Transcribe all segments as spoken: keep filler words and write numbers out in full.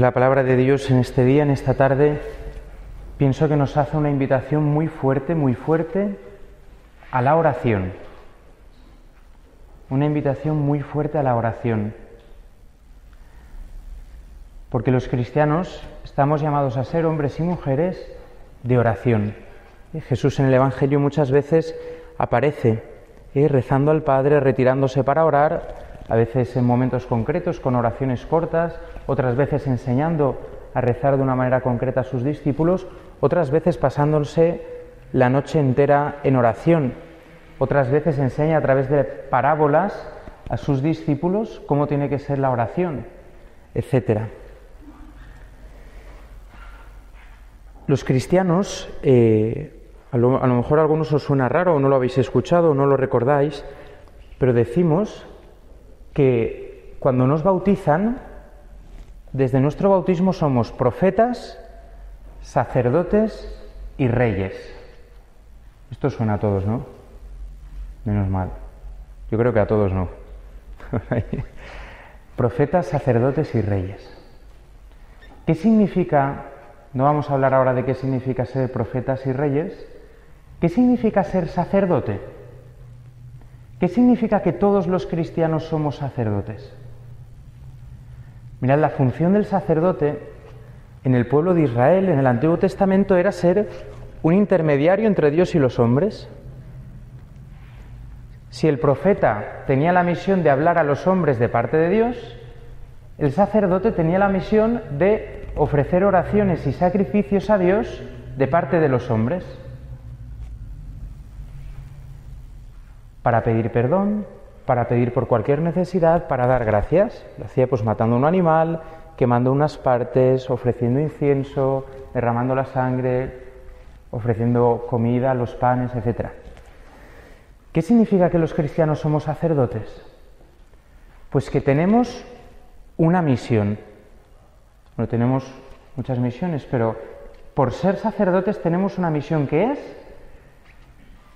Pues la palabra de Dios en este día, en esta tarde, pienso que nos hace una invitación muy fuerte, muy fuerte a la oración. Una invitación muy fuerte a la oración. Porque los cristianos estamos llamados a ser hombres y mujeres de oración. Jesús en el Evangelio muchas veces aparece eh, rezando al Padre, retirándose para orar, a veces en momentos concretos, con oraciones cortas, otras veces enseñando a rezar de una manera concreta a sus discípulos, otras veces pasándose la noche entera en oración, otras veces enseña a través de parábolas a sus discípulos cómo tiene que ser la oración, etcétera. Los cristianos, eh, a, lo, a lo mejor a algunos os suena raro, o no lo habéis escuchado, o no lo recordáis, pero decimos que cuando nos bautizan, desde nuestro bautismo somos profetas, sacerdotes y reyes. Esto suena a todos, ¿no? Menos mal. Yo creo que a todos no. Profetas, sacerdotes y reyes. ¿Qué significa? No vamos a hablar ahora de qué significa ser profetas y reyes. ¿Qué significa ser sacerdote? ¿Qué significa que todos los cristianos somos sacerdotes? Mirad, la función del sacerdote en el pueblo de Israel, en el Antiguo Testamento, era ser un intermediario entre Dios y los hombres. Si el profeta tenía la misión de hablar a los hombres de parte de Dios, el sacerdote tenía la misión de ofrecer oraciones y sacrificios a Dios de parte de los hombres. Para pedir perdón, para pedir por cualquier necesidad, para dar gracias. Lo hacía pues matando un animal, quemando unas partes, ofreciendo incienso, derramando la sangre, ofreciendo comida, los panes, etcétera. ¿Qué significa que los cristianos somos sacerdotes? Pues que tenemos una misión. Bueno, tenemos muchas misiones, pero por ser sacerdotes tenemos una misión que es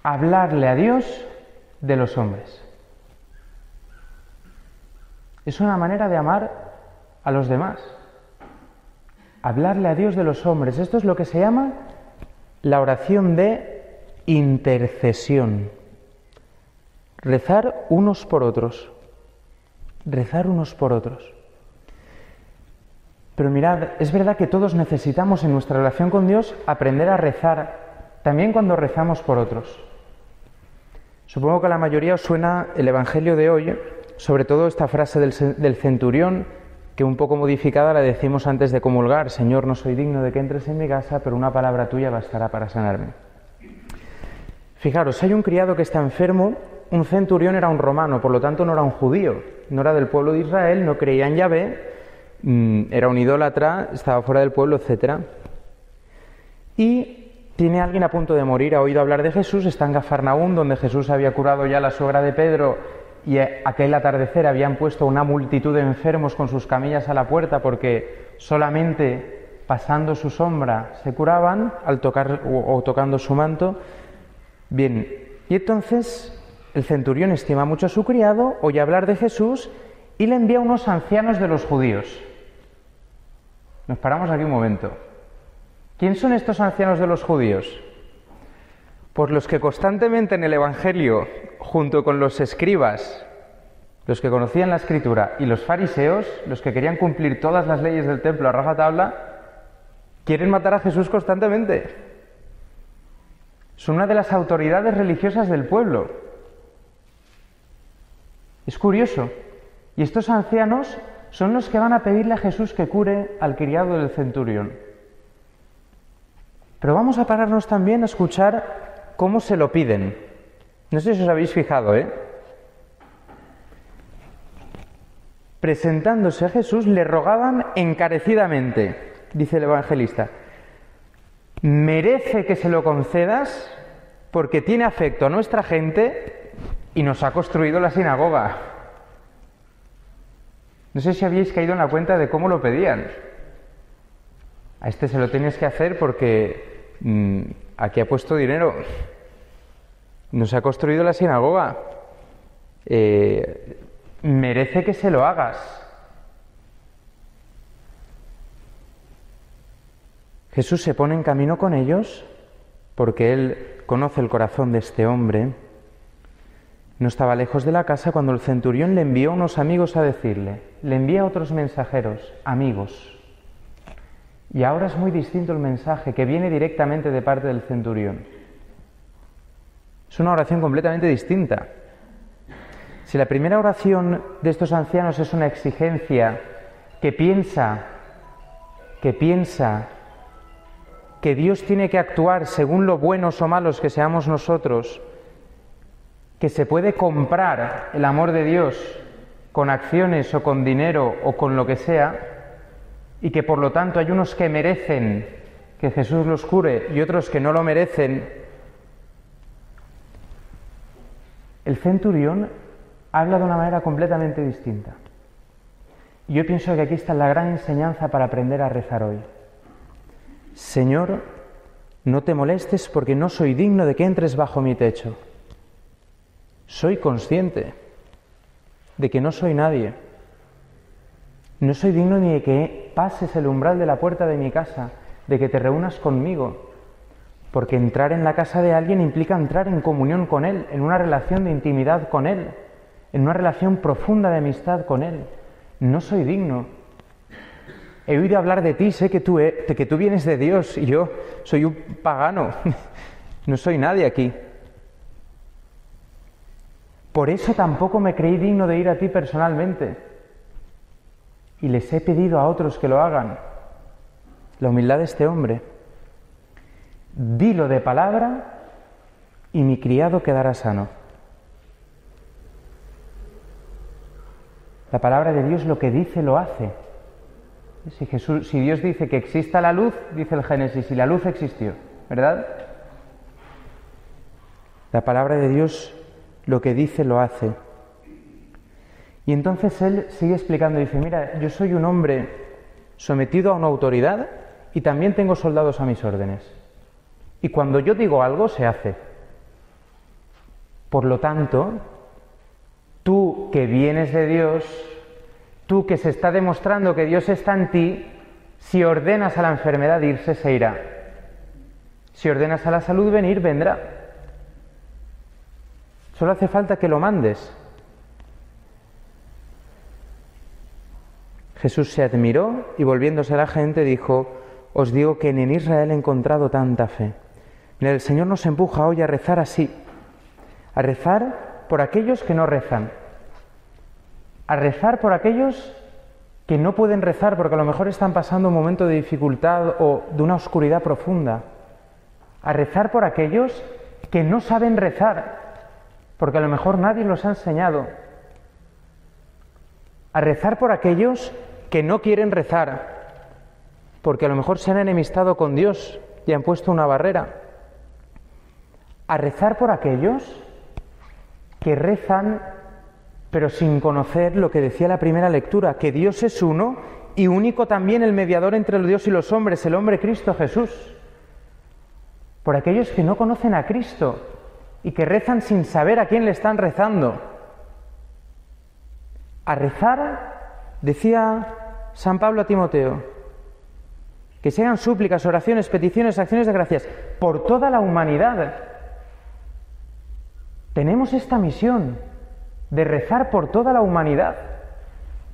hablarle a Dios de los hombres. Es una manera de amar a los demás. Hablarle a Dios de los hombres. Esto es lo que se llama la oración de intercesión. Rezar unos por otros. Rezar unos por otros. Pero mirad, es verdad que todos necesitamos en nuestra relación con Dios aprender a rezar, también cuando rezamos por otros. Supongo que a la mayoría os suena el Evangelio de hoy, sobre todo esta frase del, del centurión, que un poco modificada la decimos antes de comulgar: Señor, no soy digno de que entres en mi casa, pero una palabra tuya bastará para sanarme. Fijaros, hay un criado que está enfermo. Un centurión era un romano, por lo tanto no era un judío, no era del pueblo de Israel, no creía en Yahvé, era un idólatra, estaba fuera del pueblo, etcétera. Y tiene alguien a punto de morir, ha oído hablar de Jesús, está en Cafarnaúm, donde Jesús había curado ya a la suegra de Pedro, y aquel atardecer habían puesto una multitud de enfermos con sus camillas a la puerta, porque solamente pasando su sombra se curaban, al tocar o, o tocando su manto. Bien, y entonces el centurión estima mucho a su criado, oye hablar de Jesús y le envía unos ancianos de los judíos. Nos paramos aquí un momento. ¿Quién son estos ancianos de los judíos? Pues los que constantemente en el Evangelio, junto con los escribas, los que conocían la Escritura, y los fariseos, los que querían cumplir todas las leyes del templo a rajatabla, quieren matar a Jesús constantemente. Son una de las autoridades religiosas del pueblo. Es curioso. Y estos ancianos son los que van a pedirle a Jesús que cure al criado del centurión. Pero vamos a pararnos también a escuchar cómo se lo piden. No sé si os habéis fijado, ¿eh? Presentándose a Jesús, le rogaban encarecidamente, dice el evangelista: merece que se lo concedas porque tiene afecto a nuestra gente y nos ha construido la sinagoga. No sé si habéis caído en la cuenta de cómo lo pedían. A este se lo tienes que hacer porque aquí ha puesto dinero, nos ha construido la sinagoga, eh, merece que se lo hagas. Jesús se pone en camino con ellos porque Él conoce el corazón de este hombre. No estaba lejos de la casa cuando el centurión le envió a unos amigos a decirle, le envía a otros mensajeros, amigos. Y ahora es muy distinto el mensaje que viene directamente de parte del centurión. Es una oración completamente distinta. Si la primera oración de estos ancianos es una exigencia que piensa, que piensa que Dios tiene que actuar según lo buenos o malos que seamos nosotros, que se puede comprar el amor de Dios con acciones o con dinero o con lo que sea, y que por lo tanto hay unos que merecen que Jesús los cure y otros que no lo merecen. El centurión habla de una manera completamente distinta. Y yo pienso que aquí está la gran enseñanza para aprender a rezar hoy. Señor, no te molestes porque no soy digno de que entres bajo mi techo. Soy consciente de que no soy nadie. No soy digno ni de que pases el umbral de la puerta de mi casa, de que te reúnas conmigo, porque entrar en la casa de alguien implica entrar en comunión con él, en una relación de intimidad con él, en una relación profunda de amistad con él. No soy digno. He oído hablar de ti, sé que tú, que tú vienes de Dios y yo soy un pagano. No soy nadie aquí. Por eso tampoco me creí digno de ir a ti personalmente. Y les he pedido a otros que lo hagan. La humildad de este hombre. Dilo de palabra y mi criado quedará sano. La palabra de Dios lo que dice lo hace. Si, Jesús, si Dios dice que exista la luz, dice el Génesis, y la luz existió, ¿verdad? La palabra de Dios lo que dice lo hace. Y entonces él sigue explicando, dice, mira, yo soy un hombre sometido a una autoridad y también tengo soldados a mis órdenes. Y cuando yo digo algo, se hace. Por lo tanto, tú que vienes de Dios, tú que se está demostrando que Dios está en ti, si ordenas a la enfermedad irse, se irá. Si ordenas a la salud venir, vendrá. Solo hace falta que lo mandes. Jesús se admiró y volviéndose a la gente dijo, os digo que ni en Israel he encontrado tanta fe. Mira, el Señor nos empuja hoy a rezar así, a rezar por aquellos que no rezan, a rezar por aquellos que no pueden rezar porque a lo mejor están pasando un momento de dificultad o de una oscuridad profunda, a rezar por aquellos que no saben rezar, porque a lo mejor nadie los ha enseñado, a rezar por aquellos que no quieren rezar, porque a lo mejor se han enemistado con Dios y han puesto una barrera, a rezar por aquellos que rezan pero sin conocer lo que decía la primera lectura, que Dios es uno y único también el mediador entre Dios y los hombres, el hombre Cristo Jesús. Por aquellos que no conocen a Cristo y que rezan sin saber a quién le están rezando. A rezar, decía San Pablo a Timoteo, que se hagan súplicas, oraciones, peticiones, acciones de gracias, por toda la humanidad. Tenemos esta misión de rezar por toda la humanidad.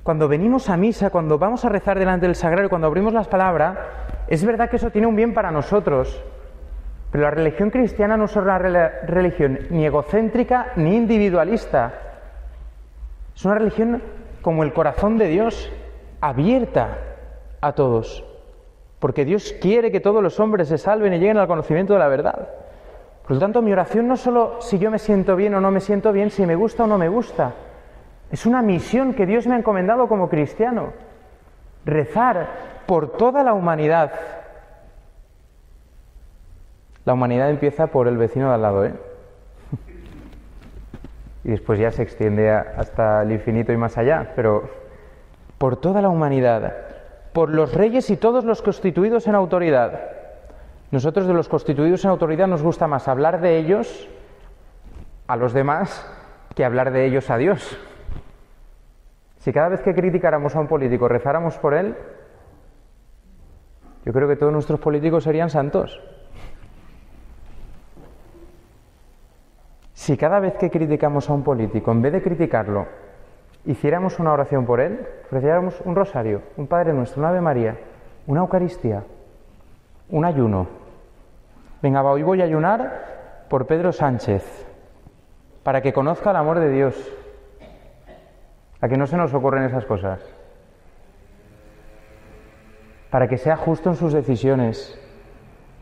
Cuando venimos a misa, cuando vamos a rezar delante del sagrario, cuando abrimos las palabras, es verdad que eso tiene un bien para nosotros, pero la religión cristiana no es una religión ni egocéntrica ni individualista. Es una religión como el corazón de Dios, abierta a todos, porque Dios quiere que todos los hombres se salven y lleguen al conocimiento de la verdad. Por lo tanto, mi oración no es solo si yo me siento bien o no me siento bien, si me gusta o no me gusta. Es una misión que Dios me ha encomendado como cristiano. Rezar por toda la humanidad. La humanidad empieza por el vecino de al lado, ¿eh? Y después ya se extiende hasta el infinito y más allá, pero por toda la humanidad, por los reyes y todos los constituidos en autoridad. Nosotros de los constituidos en autoridad nos gusta más hablar de ellos a los demás que hablar de ellos a Dios. Si cada vez que criticáramos a un político rezáramos por él, yo creo que todos nuestros políticos serían santos. Si cada vez que criticamos a un político, en vez de criticarlo, hiciéramos una oración por él, ofreciéramos un rosario, un Padre Nuestro, una Ave María, una Eucaristía, un ayuno. Venga, va, hoy voy a ayunar por Pedro Sánchez, para que conozca el amor de Dios. ¿A que no se nos ocurren esas cosas? Para que sea justo en sus decisiones.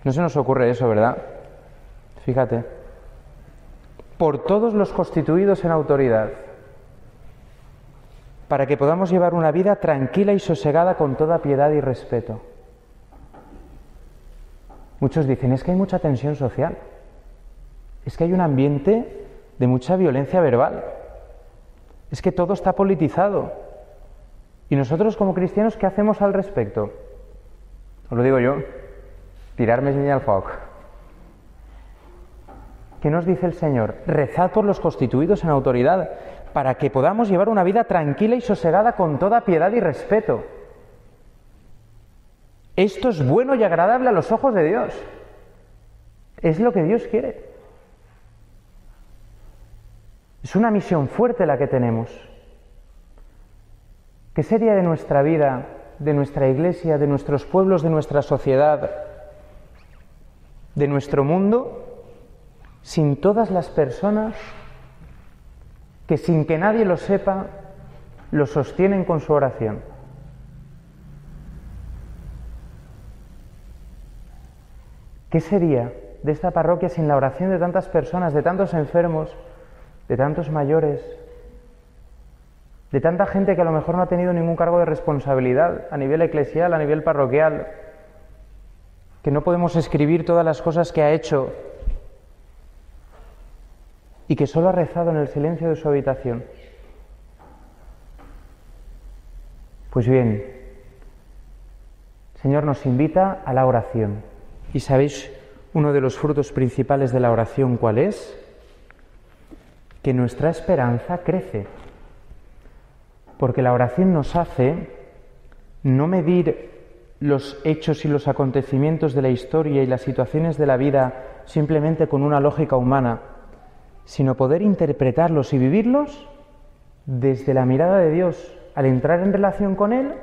No se nos ocurre eso, ¿verdad? Fíjate. Por todos los constituidos en autoridad, para que podamos llevar una vida tranquila y sosegada con toda piedad y respeto. Muchos dicen, es que hay mucha tensión social, es que hay un ambiente de mucha violencia verbal, es que todo está politizado. ¿Y nosotros como cristianos qué hacemos al respecto? Os lo digo yo, tirarme leña al fuego. ¿Qué nos dice el Señor? Rezad por los constituidos en autoridad, para que podamos llevar una vida tranquila y sosegada con toda piedad y respeto. Esto es bueno y agradable a los ojos de Dios. Es lo que Dios quiere. Es una misión fuerte la que tenemos. ¿Qué sería de nuestra vida, de nuestra iglesia, de nuestros pueblos, de nuestra sociedad, de nuestro mundo, sin todas las personas que, sin que nadie lo sepa, lo sostienen con su oración? ¿Qué sería de esta parroquia sin la oración de tantas personas, de tantos enfermos, de tantos mayores, de tanta gente que a lo mejor no ha tenido ningún cargo de responsabilidad a nivel eclesial, a nivel parroquial, que no podemos escribir todas las cosas que ha hecho y que solo ha rezado en el silencio de su habitación? Pues bien, el Señor nos invita a la oración. ¿Y sabéis uno de los frutos principales de la oración cuál es? Que nuestra esperanza crece. Porque la oración nos hace no medir los hechos y los acontecimientos de la historia y las situaciones de la vida simplemente con una lógica humana, sino poder interpretarlos y vivirlos desde la mirada de Dios. Al entrar en relación con Él,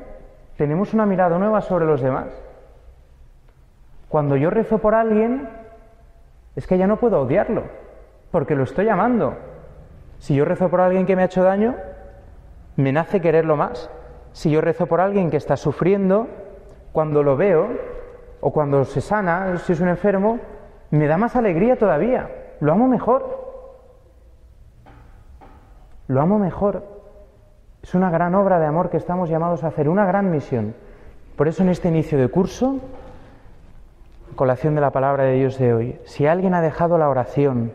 tenemos una mirada nueva sobre los demás. Cuando yo rezo por alguien, es que ya no puedo odiarlo, porque lo estoy amando. Si yo rezo por alguien que me ha hecho daño, me nace quererlo más. Si yo rezo por alguien que está sufriendo, cuando lo veo, o cuando se sana, si es un enfermo, me da más alegría todavía. Lo amo mejor. Lo amo mejor. Es una gran obra de amor que estamos llamados a hacer, una gran misión. Por eso en este inicio de curso, colación de la palabra de Dios de hoy, si alguien ha dejado la oración,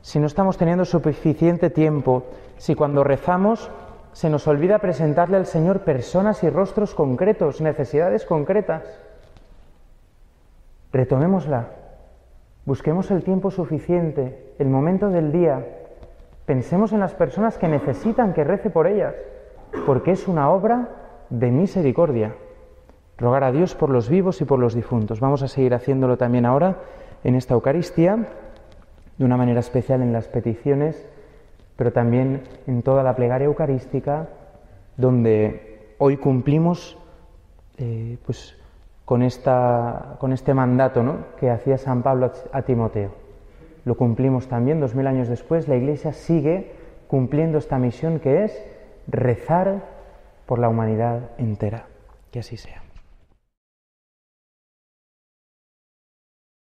si no estamos teniendo suficiente tiempo, si cuando rezamos se nos olvida presentarle al Señor personas y rostros concretos, necesidades concretas, retomémosla, busquemos el tiempo suficiente, el momento del día, pensemos en las personas que necesitan que rece por ellas, porque es una obra de misericordia. Rogar a Dios por los vivos y por los difuntos. Vamos a seguir haciéndolo también ahora en esta Eucaristía, de una manera especial en las peticiones, pero también en toda la plegaria eucarística, donde hoy cumplimos eh, pues, con, esta, con este mandato, ¿no?, que hacía San Pablo a Timoteo. Lo cumplimos también dos mil años después. La Iglesia sigue cumpliendo esta misión que es rezar por la humanidad entera. Que así sea.